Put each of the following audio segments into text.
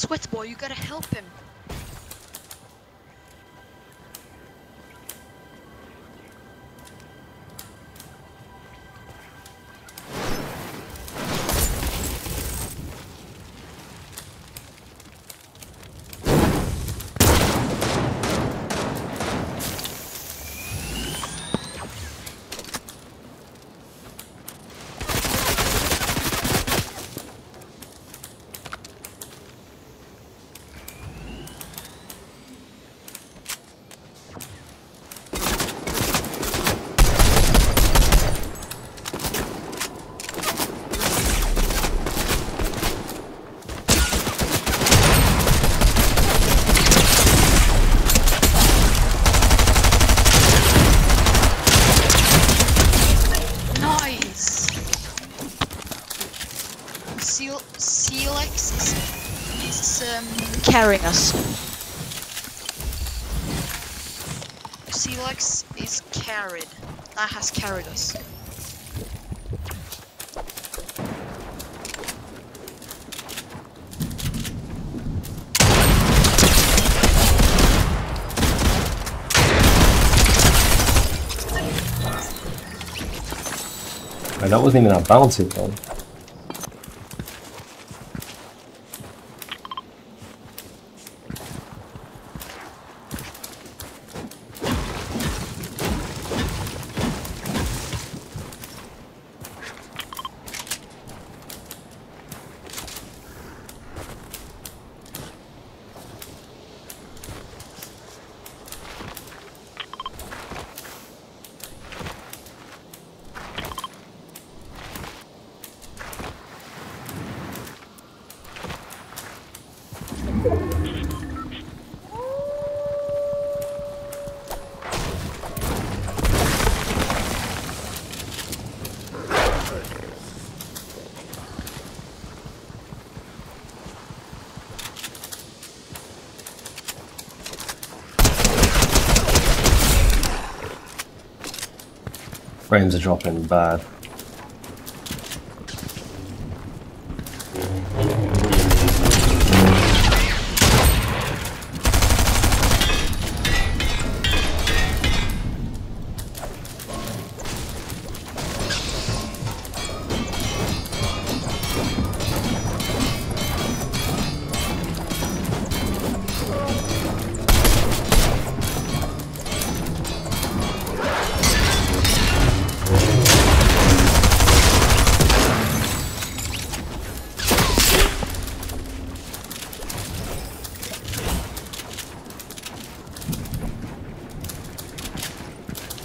Sweatball, you gotta help him. Sealex is carrying us. Sealex is carried. That has carried us. Oh, that wasn't even our bounty though. Frames are dropping bad.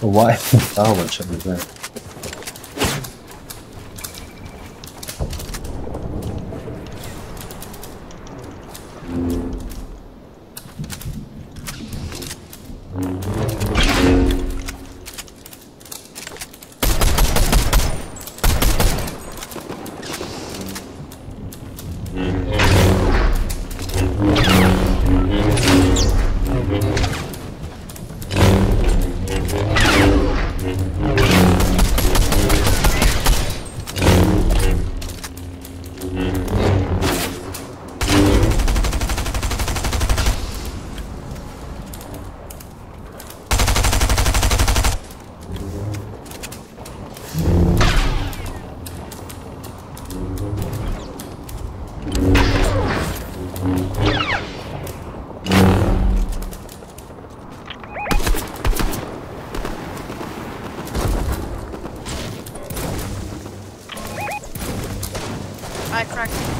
Why is the star watch over there? I cracked it.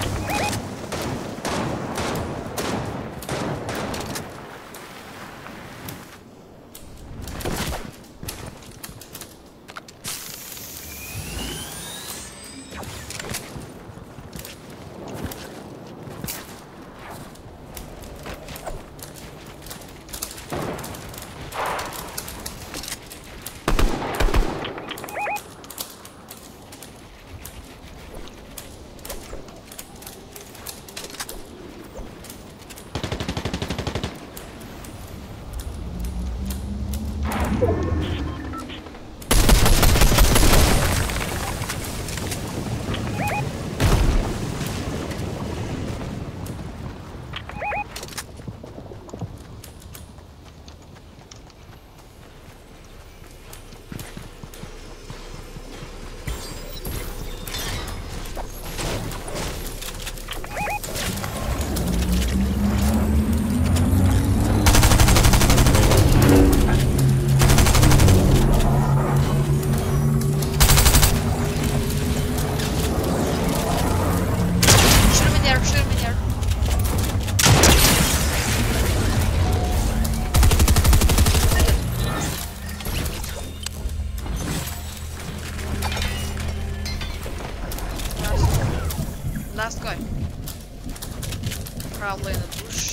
probably in the bush.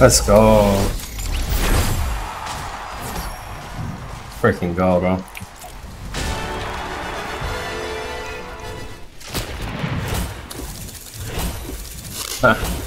Let's go. Freaking go, bro. Huh.